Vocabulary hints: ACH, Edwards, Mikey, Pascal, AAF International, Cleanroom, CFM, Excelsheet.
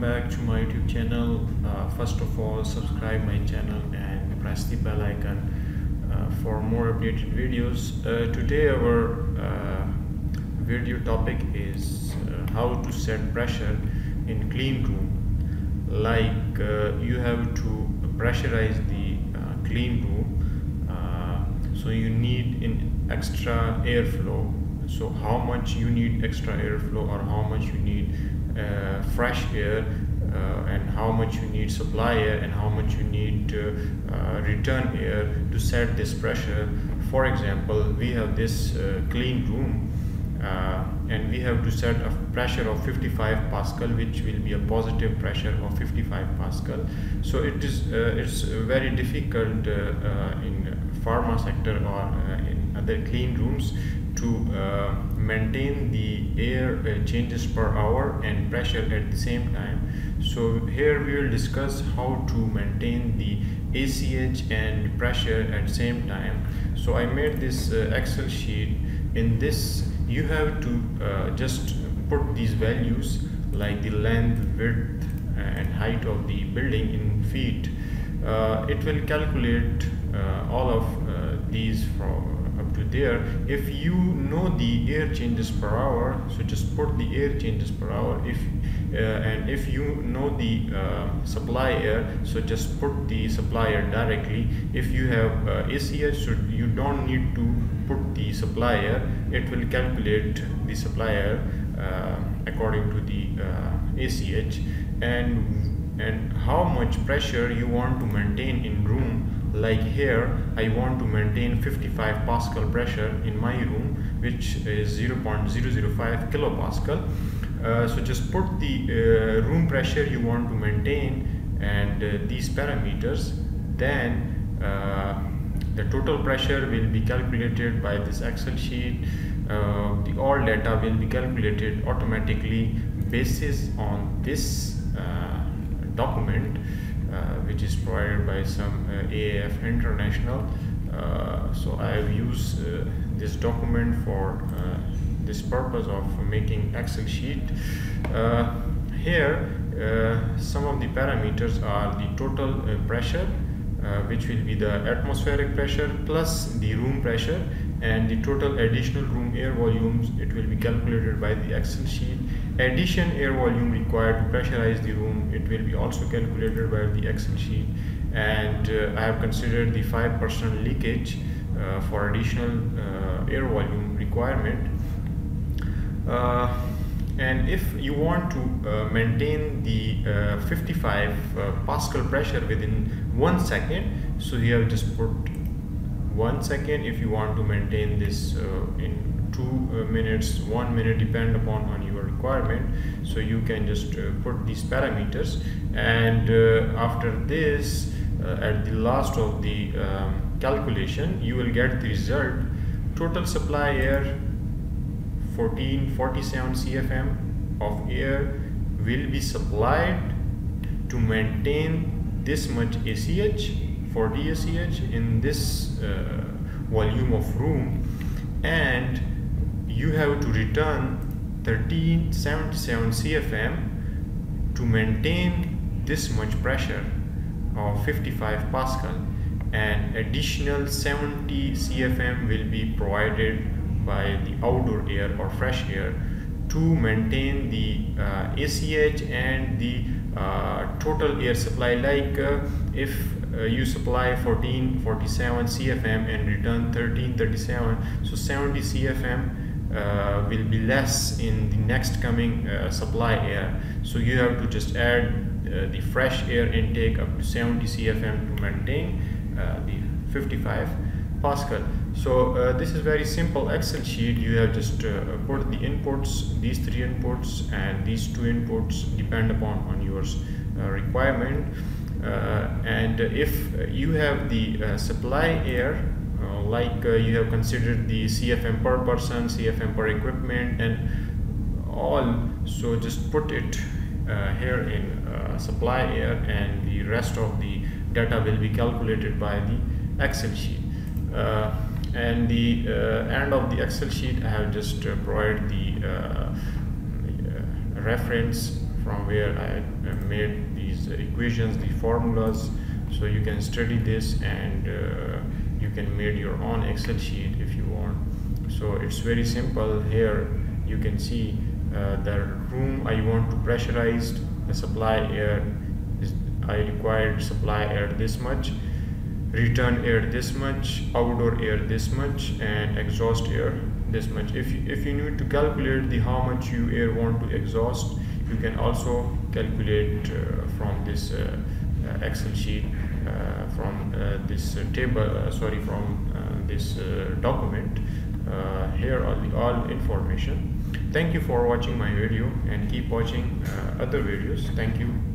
Welcome back to my YouTube channel. First of all, subscribe my channel and press the bell icon for more updated videos. Today our video topic is how to set pressure in clean room. Like you have to pressurize the clean room, so you need an extra airflow. So how much you need extra airflow, or how much you need fresh air, and how much you need supply air, and how much you need return air to set this pressure. For example, we have this clean room and we have to set a pressure of 55 Pascal, which will be a positive pressure of 55 Pascal. So it is it's very difficult in pharma sector or in other clean rooms to maintain the air changes per hour and pressure at the same time. So here we will discuss how to maintain the ACH and pressure at the same time. So I made this Excel sheet. In this you have to just put these values like the length, width and height of the building in feet. It will calculate all of these from up to there. If you know the air changes per hour, so just put the air changes per hour. If and if you know the supply air, so just put the supply air directly. If you have ACH, so you don't need to put the supply air. It will calculate the supply air according to the ACH. And how much pressure you want to maintain in room. Like here I want to maintain 55 Pascal pressure in my room, which is 0.005 kilopascal. So just put the room pressure you want to maintain and these parameters. Then the total pressure will be calculated by this Excel sheet. All data will be calculated automatically basis on this document, which is provided by some AAF International. So I have used this document for this purpose of making Excel sheet. Here some of the parameters are the total pressure, which will be the atmospheric pressure plus the room pressure, and the total additional room air volumes. It will be calculated by the Excel sheet. Addition air volume required to pressurize the room, it will be also calculated by the Excel sheet. And I have considered the 5% leakage for additional air volume requirement. And if you want to maintain the 55 Pascal pressure within 1 second, so here just put 1 second. If you want to maintain this in 2 minutes, 1 minute, depend upon your requirement, so you can just put these parameters. And after this, at the last of the calculation, you will get the result. Total supply air 1447 CFM of air will be supplied to maintain this much ACH for the ACH in this volume of room. And you have to return 1377 CFM to maintain this much pressure of 55 Pascal, and additional 70 CFM will be provided by the outdoor air or fresh air to maintain the ACH and the total air supply. Like if you supply 1447 CFM and return 1337, so 70 CFM will be less in the next coming supply air. So you have to just add the fresh air intake up to 70 CFM to maintain the 55 Pascal. So this is very simple Excel sheet. You have just put the inputs, these three inputs and these two inputs, depend upon your requirement. And if you have the supply air, like you have considered the CFM per person, CFM per equipment and all, so just put it here in supply air, and the rest of the data will be calculated by the Excel sheet. And the end of the Excel sheet I have just provided the reference from where I made these equations, the formulas. So you can study this, and you can make your own Excel sheet if you want. So it's very simple. Here you can see the room I want to pressurize. The supply air is, I required supply air this much, return air this much, outdoor air this much, and exhaust air this much. If you need to calculate the how much you air want to exhaust, you can also calculate from this Excel sheet, from this table, sorry, from this document. Here are all information. Thank you for watching my video, and keep watching other videos. Thank you.